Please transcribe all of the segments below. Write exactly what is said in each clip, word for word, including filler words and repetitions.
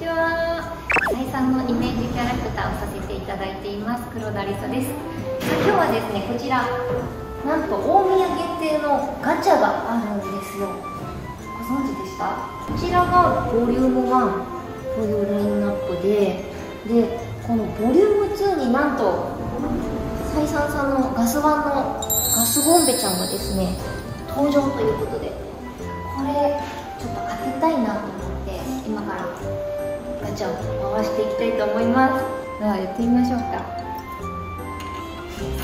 ちは。再三のイメージキャラクターをさせていただいています黒田理沙です。今日はですね、こちらなんと大宮限定のガチャがあるんですよ。ご存知でした？こちらがボリュームワンというラインナップで、でこのボリュームツーになんと再三さんのガスワンのガスボンベちゃんがですね登場ということで、これちょっと当てたいなと思って今からガチャを回していきたいと思います。ではやってみましょうか。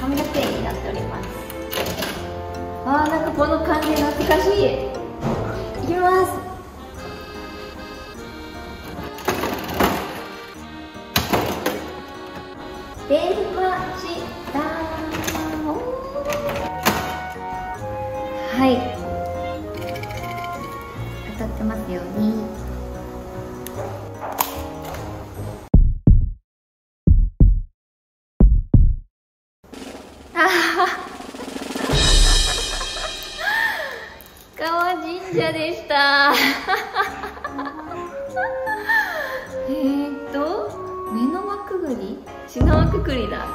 さんびゃくえんになっております。あー、なんかこの感じ懐かしい。いきます。出ましたー。はい、当たってますように。あ氷川神社でしたえっと目の輪くぐり、血の輪くぐりだ。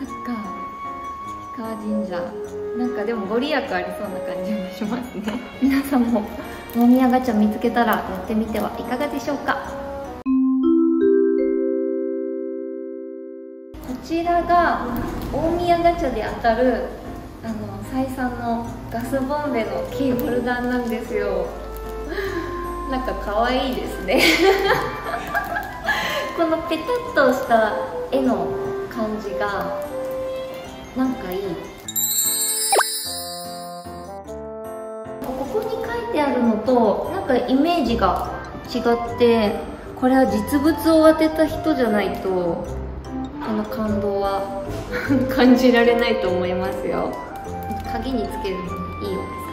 そっか、氷川神社なんかでもご利益ありそうな感じもしますね皆さんも大宮ガチャ見つけたらやってみてはいかがでしょうか。こちらが大宮ガチャで当たるあの再三のガスボンベのキーホルダーなんですよ。なんか可愛いですねこのペタッとした絵の感じがなんかいい。ここに書いてあるのとなんかイメージが違って、これは実物を当てた人じゃないとこの感動は感じられないと思いますよ。鍵につけるのにいいよ。